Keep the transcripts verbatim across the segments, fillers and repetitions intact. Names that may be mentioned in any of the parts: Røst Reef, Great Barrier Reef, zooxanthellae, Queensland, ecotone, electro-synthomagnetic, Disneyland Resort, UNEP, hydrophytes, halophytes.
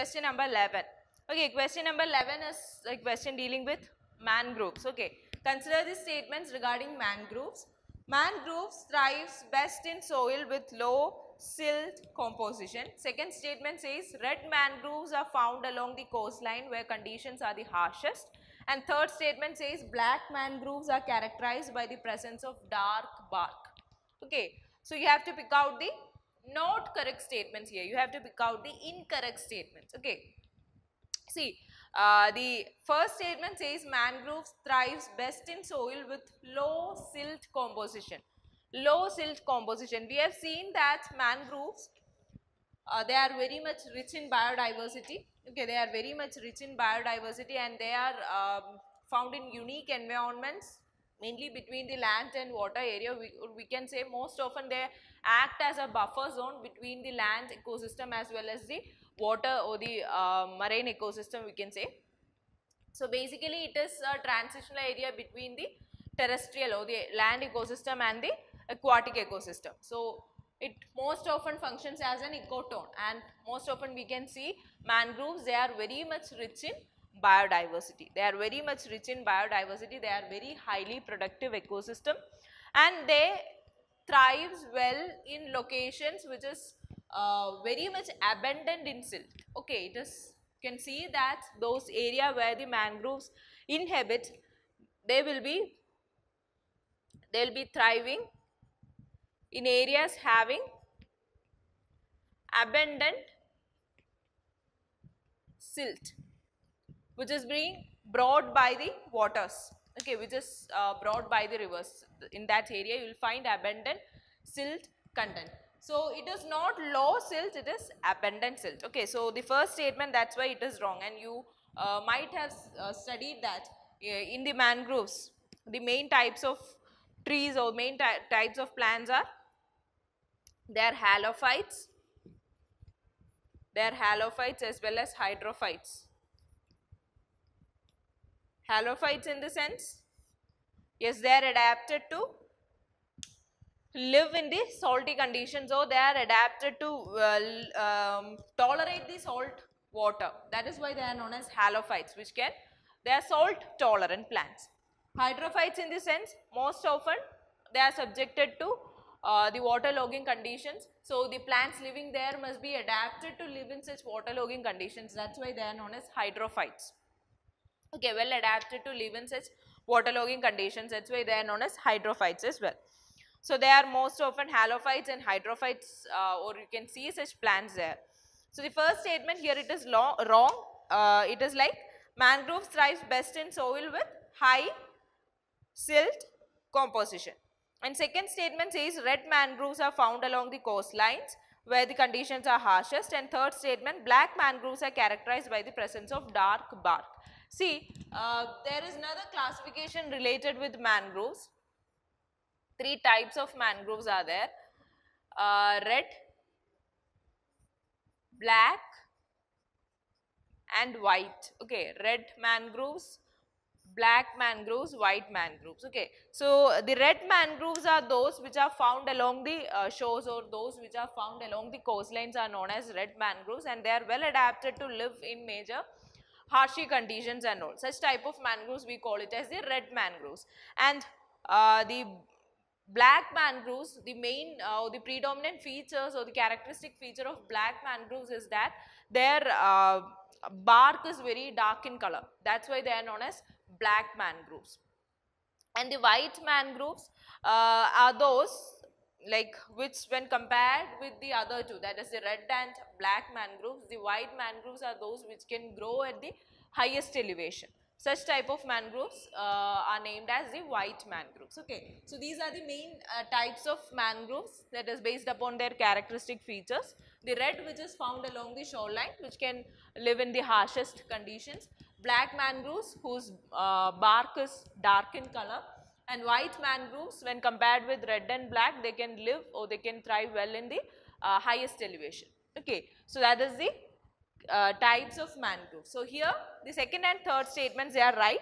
question number eleven. Okay, question number eleven is a question dealing with mangroves. Okay, consider these statements regarding mangroves. Mangroves thrives best in soil with low silt composition. Second statement says red mangroves are found along the coastline where conditions are the harshest. And third statement says black mangroves are characterized by the presence of dark bark. Okay, so you have to pick out the not correct statements here. You have to pick out the incorrect statements. Okay, see, uh, the first statement says mangroves thrives best in soil with low silt composition. Low silt composition. We have seen that mangroves, uh, they are very much rich in biodiversity. Okay, they are very much rich in biodiversity and they are um, found in unique environments, mainly between the land and water area. We, we can say most often they act as a buffer zone between the land ecosystem as well as the water or the uh, marine ecosystem, we can say. So basically it is a transitional area between the terrestrial or the land ecosystem and the aquatic ecosystem. So it most often functions as an ecotone, and most often we can see mangroves, they are very much rich in biodiversity. They are very much rich in biodiversity. They are very highly productive ecosystem and they thrive well in locations which is uh, very much abundant in silt. Okay, it is, you can see that those area where the mangroves inhabit, they will be, they will be thriving in areas having abundant silt, which is being brought by the waters, okay, which is uh, brought by the rivers. In that area you will find abundant silt content. So it is not low silt, it is abundant silt. Okay, so the first statement, that's why it is wrong, and you uh, might have uh, studied that in the mangroves, the main types of trees or main ty types of plants are, they are halophytes, they are halophytes as well as hydrophytes. Halophytes in the sense, yes, they are adapted to live in the salty conditions, or they are adapted to uh, um, tolerate the salt water. That is why they are known as halophytes, which can, they are salt tolerant plants. Hydrophytes in the sense, most often they are subjected to uh, the waterlogging conditions. So the plants living there must be adapted to live in such waterlogging conditions. That's why they are known as hydrophytes. Okay, well adapted to live in such waterlogging conditions. That's why they are known as hydrophytes as well. So they are most often halophytes and hydrophytes, uh, or you can see such plants there. So the first statement here, it is long, wrong. Uh, it is like mangroves thrive best in soil with high silt composition. And second statement says red mangroves are found along the coastlines where the conditions are harshest. And third statement, black mangroves are characterized by the presence of dark bark. See, uh, there is another classification related with mangroves. Three types of mangroves are there, uh, red, black and white. Okay, red mangroves, black mangroves, white mangroves. Okay, so the red mangroves are those which are found along the uh, shores, or those which are found along the coastlines are known as red mangroves, and they are well adapted to live in major harshy conditions and all. Such type of mangroves we call it as the red mangroves. And uh, the black mangroves, the main uh, the predominant features or the characteristic feature of black mangroves is that their uh, bark is very dark in color. That's why they are known as black mangroves. And the white mangroves uh, are those like which, when compared with the other two, that is the red and black mangroves, the white mangroves are those which can grow at the highest elevation. Such type of mangroves uh, are named as the white mangroves. Okay, so these are the main uh, types of mangroves, that is based upon their characteristic features. The red, which is found along the shoreline, which can live in the harshest conditions. Black mangroves, whose uh, bark is dark in color. And white mangroves, when compared with red and black, they can live or they can thrive well in the uh, highest elevation. Okay, so that is the uh, types of mangroves. So here the second and third statements, they are right.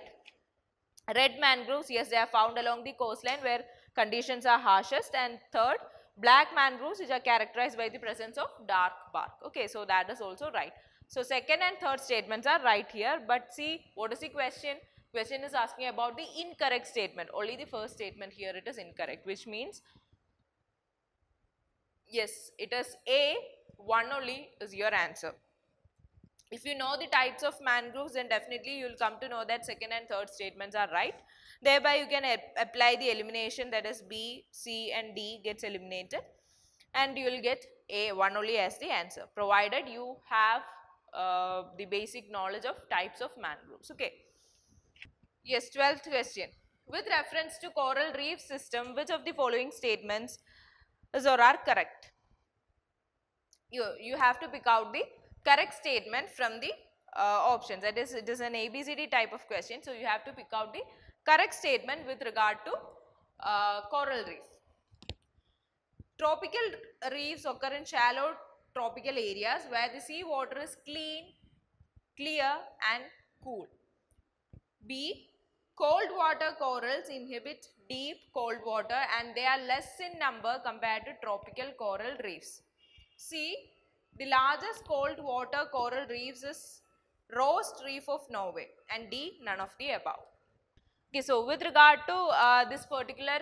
Red mangroves, yes, they are found along the coastline where conditions are harshest. And third, black mangroves, which are characterized by the presence of dark bark. Okay, so that is also right. So second and third statements are right here, but see, what is the question? Question is asking about the incorrect statement. Only the first statement here, it is incorrect, which means, yes, it is A, one only is your answer. If you know the types of mangroves, then definitely you will come to know that second and third statements are right. Thereby you can apply the elimination, that is B, C and D gets eliminated, and you will get A, one only as the answer, provided you have uh, the basic knowledge of types of mangroves. Okay. Yes, twelfth question. With reference to coral reef system, which of the following statements is or are correct? You, you have to pick out the correct statement from the uh, options. That is, it is an A B C D type of question. So, you have to pick out the correct statement with regard to uh, coral reef. Tropical reefs occur in shallow tropical areas where the sea water is clean, clear and cool. B. Cold water corals inhabit deep cold water and they are less in number compared to tropical coral reefs. C. The largest cold water coral reefs is Røst Reef of Norway, and D. None of the above. Okay, so with regard to uh, this particular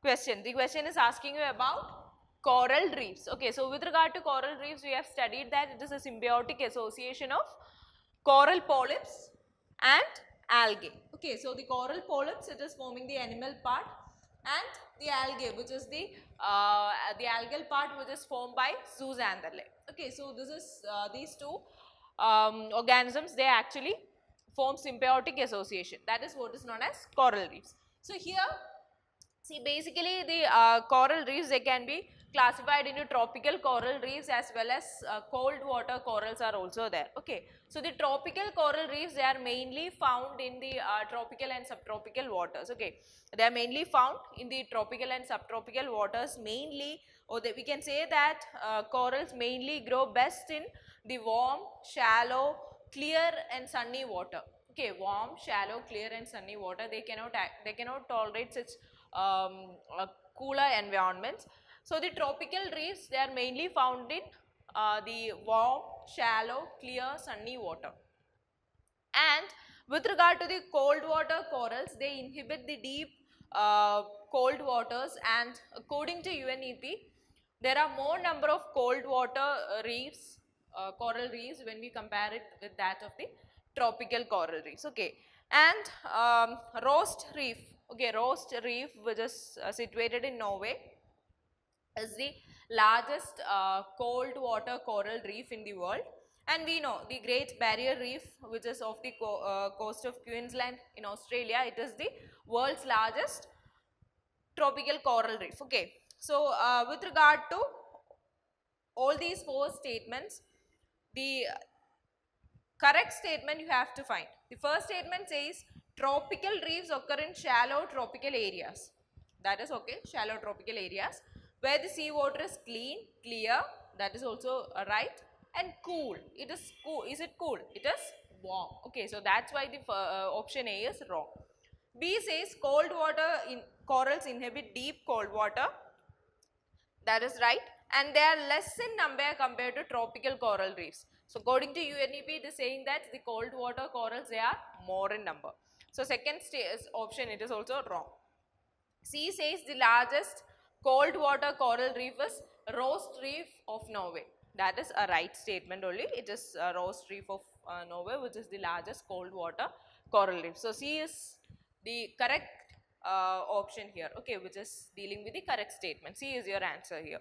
question, the question is asking you about coral reefs. Okay, so with regard to coral reefs, we have studied that it is a symbiotic association of coral polyps and algae. Okay, so the coral polyps, it is forming the animal part, and the algae, which is the uh, the algal part, which is formed by zooxanthellae. Okay, so this is uh, these two um, organisms, they actually form symbiotic association. That is what is known as coral reefs. So here, see, basically the uh, coral reefs, they can be classified into tropical coral reefs as well as uh, cold water corals are also there. Okay, so the tropical coral reefs, they are mainly found in the uh, tropical and subtropical waters. Okay, they are mainly found in the tropical and subtropical waters mainly, or they, we can say that uh, corals mainly grow best in the warm, shallow, clear and sunny water. Okay, warm, shallow, clear and sunny water, they cannot they cannot tolerate such um, uh, cooler environments. So the tropical reefs, they are mainly found in uh, the warm, shallow, clear, sunny water. And with regard to the cold water corals, they inhabit the deep uh, cold waters, and according to U N E P, there are more number of cold water reefs, uh, coral reefs, when we compare it with that of the tropical coral reefs. Okay, and um, Røst Reef, okay, Røst Reef, which is uh, situated in Norway, is the largest uh, cold water coral reef in the world. And we know the Great Barrier Reef, which is off the co uh, coast of Queensland in Australia, it is the world's largest tropical coral reef. Okay, so uh, with regard to all these four statements, the correct statement you have to find. The first statement says tropical reefs occur in shallow tropical areas. That is okay, shallow tropical areas where the sea water is clean, clear, that is also right, and cool. It is cool. Is it cool? It is warm. Okay, so that's why the uh, option A is wrong. B says cold water in corals inhabit deep cold water. That is right, and they are less in number compared to tropical coral reefs. So according to U N E P, they are saying that the cold water corals, they are more in number. So second option, it is also wrong. C says the largest cold water coral reef is Røst Reef of Norway. That is a right statement only. It is uh, Røst Reef of uh, Norway, which is the largest cold water coral reef. So C is the correct uh, option here, okay, which is dealing with the correct statement. C is your answer here.